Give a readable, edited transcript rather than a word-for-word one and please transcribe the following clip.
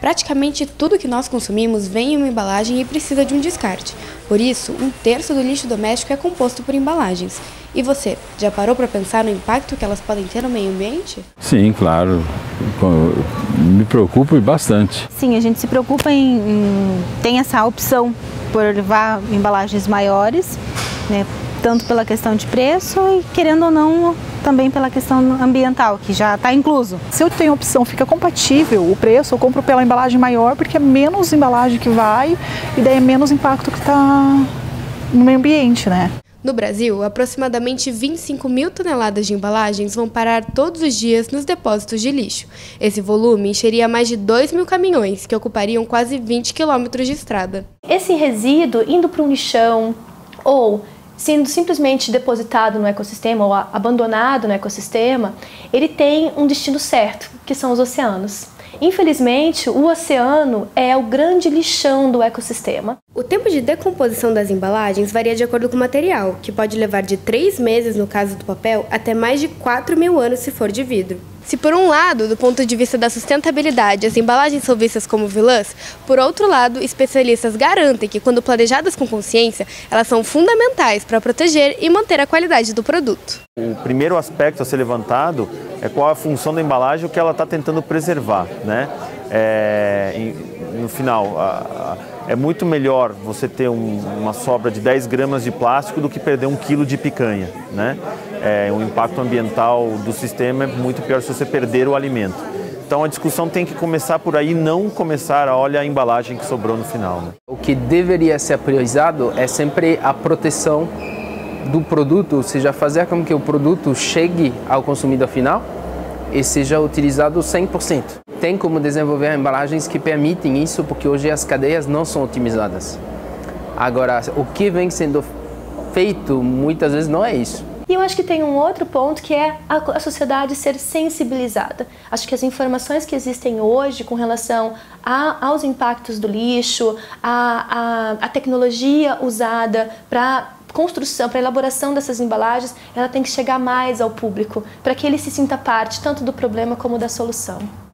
Praticamente tudo que nós consumimos vem em uma embalagem e precisa de um descarte. Por isso, 1/3 do lixo doméstico é composto por embalagens. E você, já parou para pensar no impacto que elas podem ter no meio ambiente? Sim, claro. Me preocupo bastante. Sim, a gente se preocupa tem essa opção por levar embalagens maiores, né? Tanto pela questão de preço e, querendo ou não, também pela questão ambiental, que já está incluso. Se eu tenho opção, fica compatível o preço, eu compro pela embalagem maior, porque é menos embalagem que vai e daí é menos impacto que está no meio ambiente, né? No Brasil, aproximadamente 25 mil toneladas de embalagens vão parar todos os dias nos depósitos de lixo. Esse volume encheria mais de 2 mil caminhões, que ocupariam quase 20 quilômetros de estrada. Esse resíduo indo para um lixão ou sendo simplesmente depositado no ecossistema ou abandonado no ecossistema, ele tem um destino certo, que são os oceanos. Infelizmente, o oceano é o grande lixão do ecossistema. O tempo de decomposição das embalagens varia de acordo com o material, que pode levar de 3 meses, no caso do papel, até mais de 4 mil anos se for de vidro. Se por um lado, do ponto de vista da sustentabilidade, as embalagens são vistas como vilãs, por outro lado, especialistas garantem que, quando planejadas com consciência, elas são fundamentais para proteger e manter a qualidade do produto. O primeiro aspecto a ser levantado é qual a função da embalagem, o que ela está tentando preservar, né? No final, é muito melhor você ter uma sobra de 10 gramas de plástico do que perder 1 quilo de picanha, né? O impacto ambiental do sistema é muito pior se você perder o alimento. Então a discussão tem que começar por aí, não começar a olhar a embalagem que sobrou no final, né? O que deveria ser priorizado é sempre a proteção do produto, ou seja, fazer com que o produto chegue ao consumidor final e seja utilizado 100%. Tem como desenvolver embalagens que permitem isso, porque hoje as cadeias não são otimizadas. Agora, o que vem sendo feito muitas vezes não é isso. E eu acho que tem um outro ponto, que é a sociedade ser sensibilizada. Acho que as informações que existem hoje com relação aos impactos do lixo, a tecnologia usada para construção, para a elaboração dessas embalagens, ela tem que chegar mais ao público, para que ele se sinta parte tanto do problema como da solução.